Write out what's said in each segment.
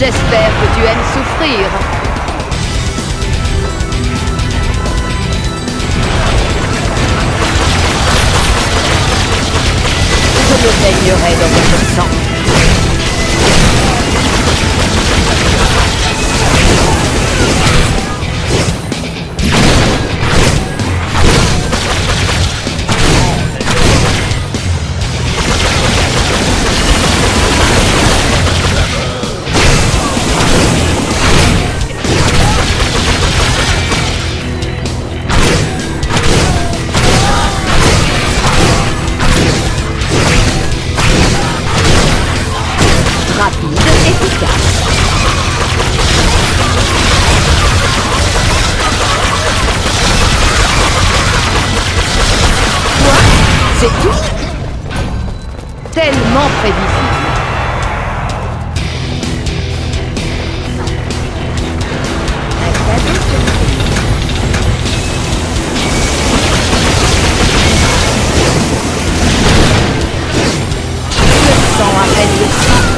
J'espère que tu aimes souffrir. Je me baignerai dans votre sang. C'est tout? Tellement prévisible. Le sang appelle le sang.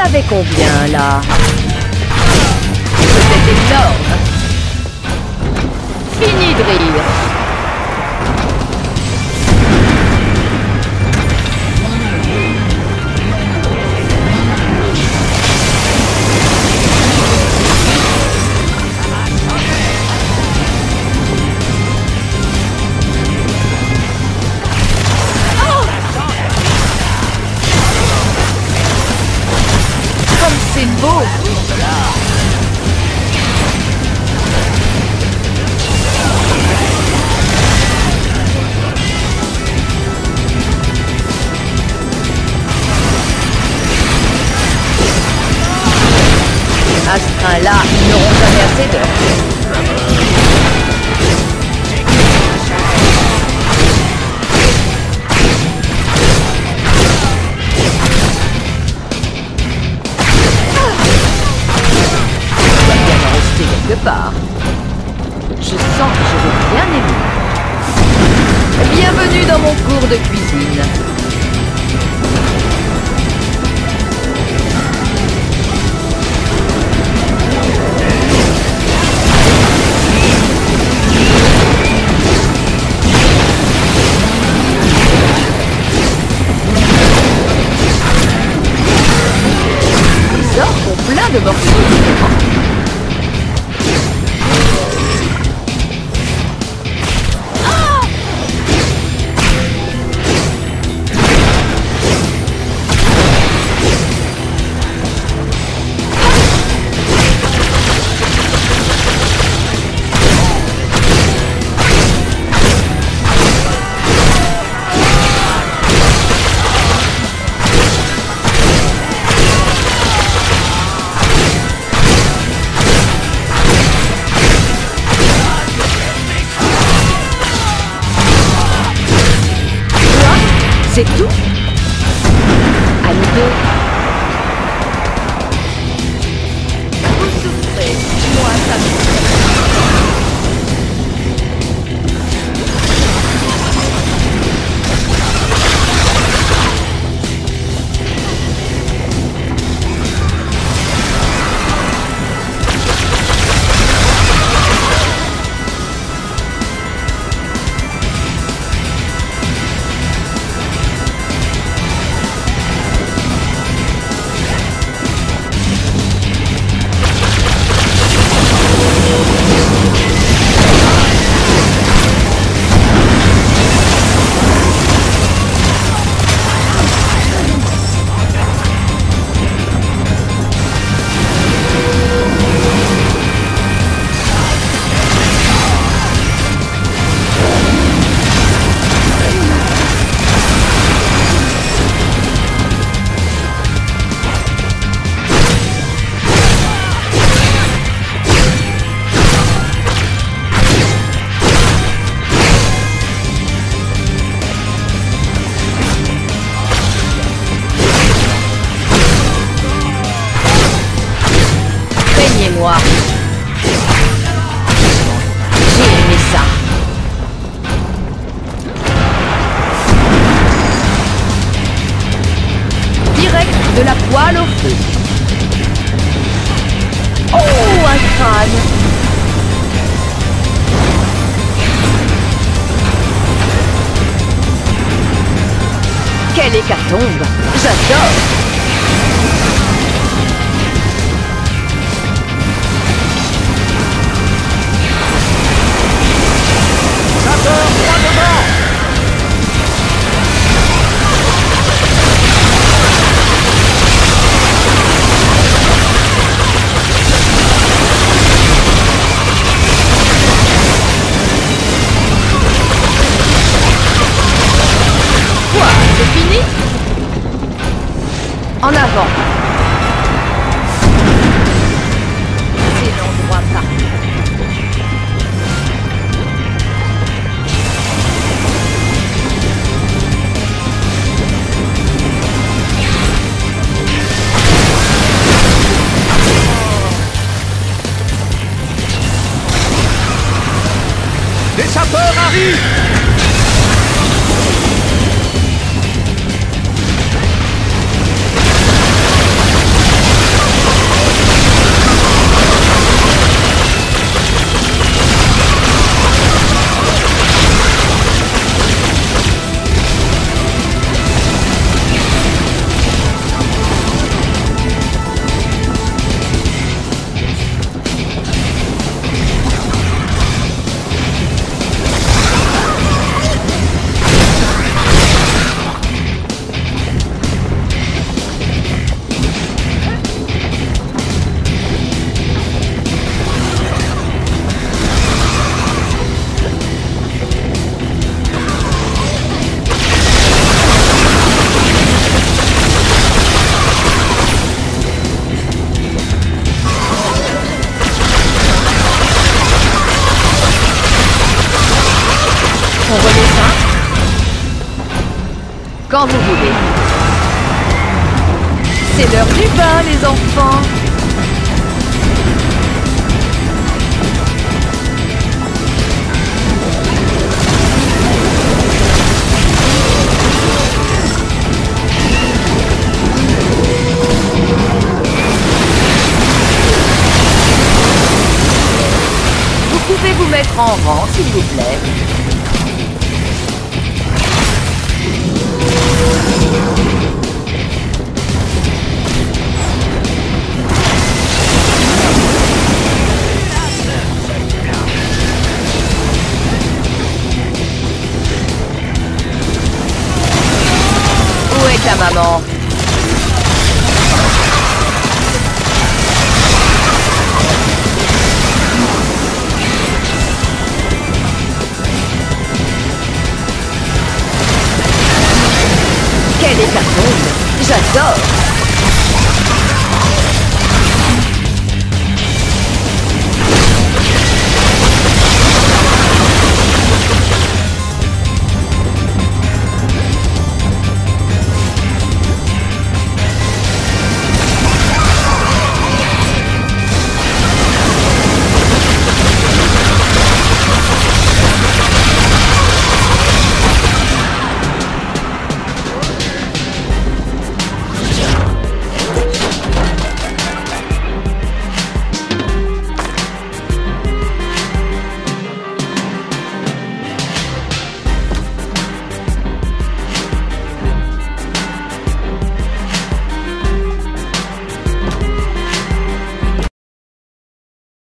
T'avais combien là? C'était énorme. Fini de rire. C'est beau. À ce train-là, ils n'auront jamais assez d'heures. Je sens que je vais bien aimer. Bienvenue dans mon cours de cuisine. Les orques ont plein de morceaux différents. C'est tout ? À nous deux. Vous souffrez, moi ça me de la poêle au feu. Oh, un crâne. Quelle hécatombe. J'adore. J'adore, droit devant. En avant. C'est l'endroit parfait. Des sapeurs arrivent! On redescend quand vous voulez. C'est l'heure du bain, les enfants. Vous pouvez vous mettre en rang, s'il vous plaît. Ta maman. Quelle est ta bombe? J'adore.